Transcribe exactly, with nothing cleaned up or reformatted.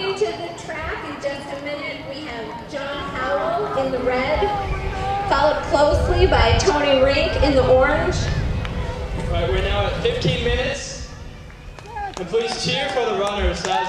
you to the track in just a minute. We have John Howell in the red, followed closely by Tony Rink in the orange. All right, we're now at fifteen minutes. And please cheer for the runners.